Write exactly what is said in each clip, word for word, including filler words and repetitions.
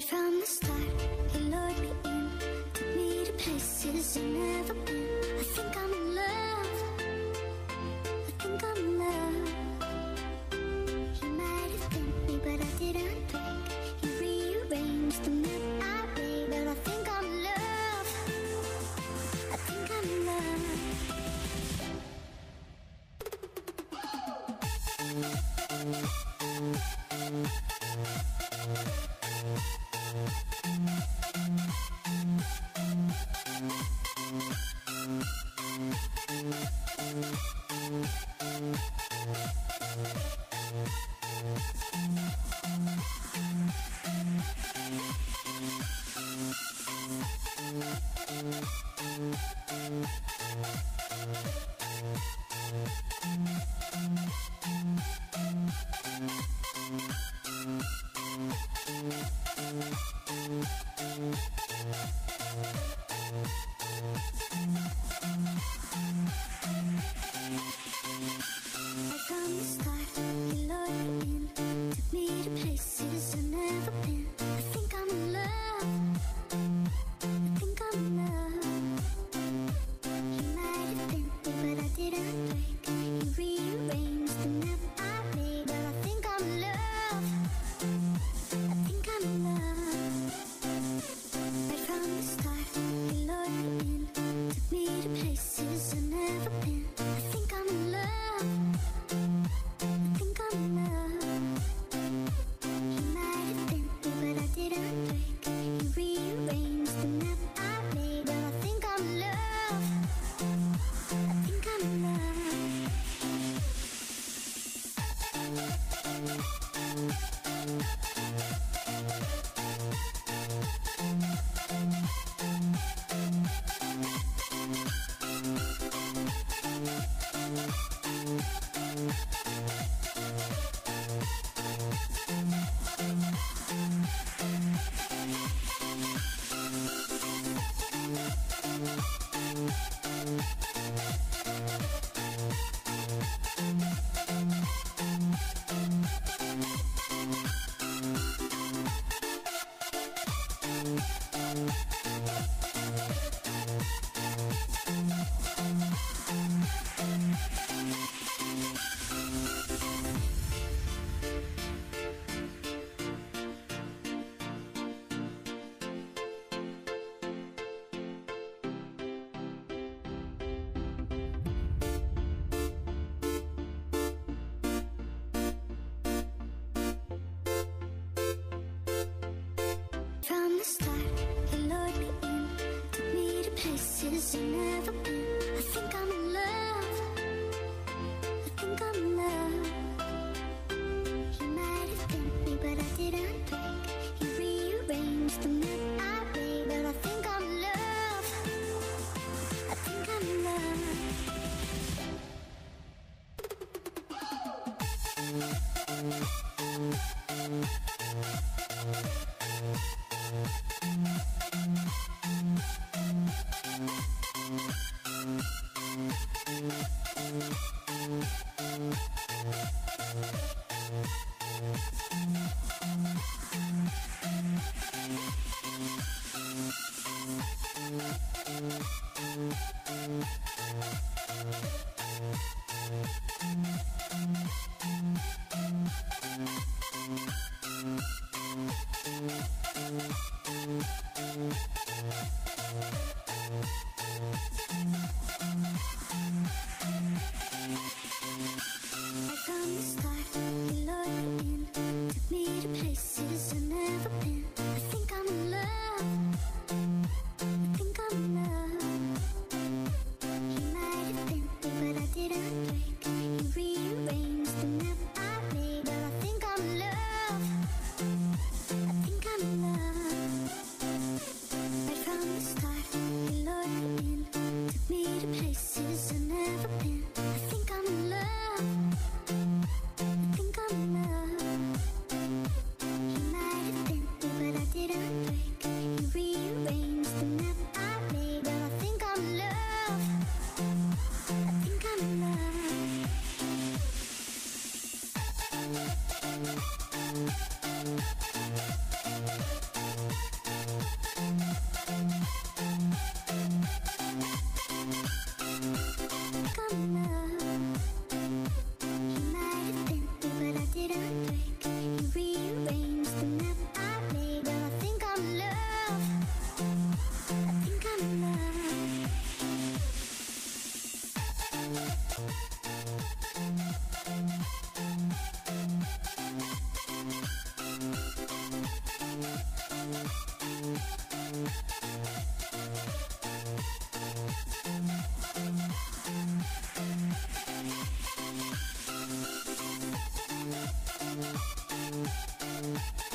Right from the start, you lured me in, took me to places I've never been. I think I'm in love, I think I'm in love. You might have bent me, but I didn't break. You rearranged the map I made, but I think I'm in love, I think I'm in love. I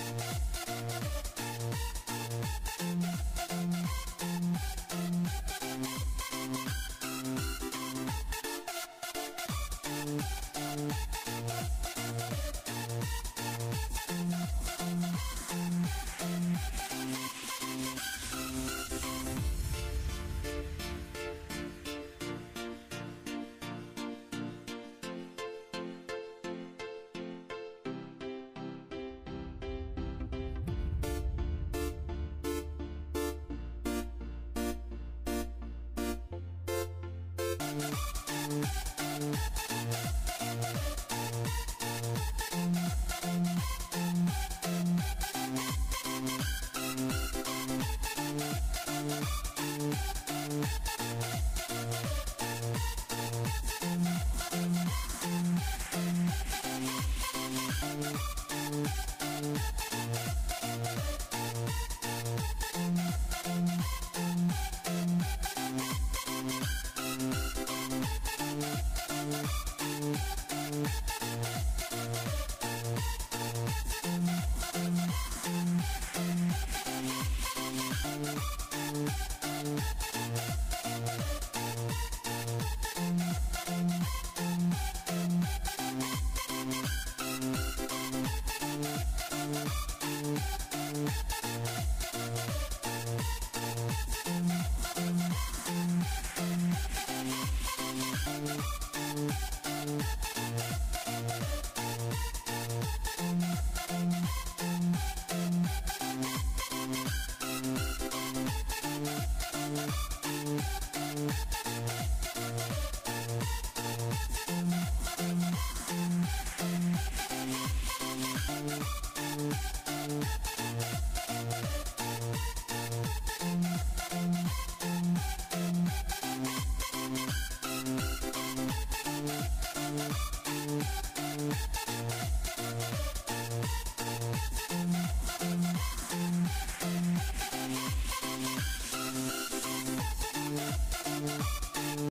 We'll be right back.